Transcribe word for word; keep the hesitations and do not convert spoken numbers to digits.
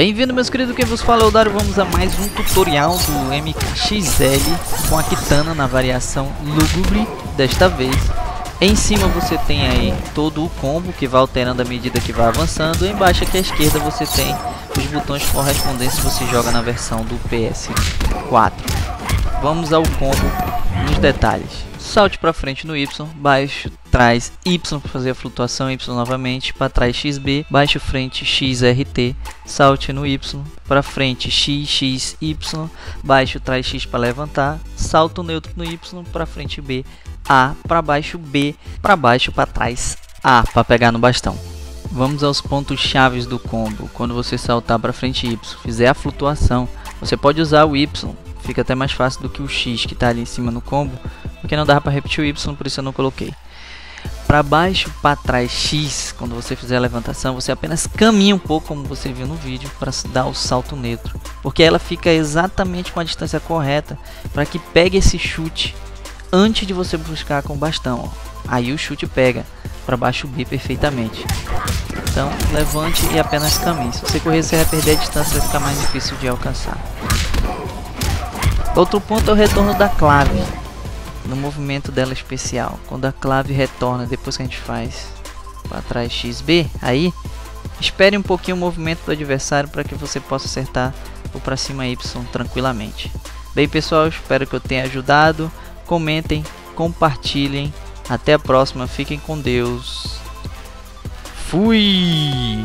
Bem-vindo, meus queridos, quem vos fala é o Dário. Vamos a mais um tutorial do M K X L com a Kitana na variação Lugubre, desta vez. Em cima você tem aí todo o combo que vai alterando à medida que vai avançando. Embaixo aqui à esquerda você tem os botões correspondentes que você joga na versão do P S quatro. Vamos ao combo nos detalhes. Salte para frente no Y, baixo, trás, Y para fazer a flutuação, Y novamente, para trás X B, baixo, frente, X R T, salte no Y, para frente X X Y, baixo, trás X para levantar, salto neutro no Y, para frente B, A, para baixo B, para baixo, para trás A, para pegar no bastão. Vamos aos pontos chaves do combo. Quando você saltar para frente Y, fizer a flutuação, você pode usar o Y, fica até mais fácil do que o X que está ali em cima no combo, porque não dava para repetir o Y, por isso eu não coloquei. Para baixo, para trás, X, quando você fizer a levantação, você apenas caminha um pouco, como você viu no vídeo, para dar o salto neutro. Porque ela fica exatamente com a distância correta para que pegue esse chute antes de você buscar com o bastão. Ó. Aí o chute pega para baixo B perfeitamente. Então levante e apenas caminhe. Se você correr, você vai perder a distância, vai ficar mais difícil de alcançar. Outro ponto é o retorno da clave. No movimento dela especial, quando a clave retorna depois que a gente faz para trás X B, aí espere um pouquinho o movimento do adversário para que você possa acertar o para cima Y tranquilamente. Bem, pessoal, espero que eu tenha ajudado. Comentem, compartilhem. Até a próxima, fiquem com Deus. Fui!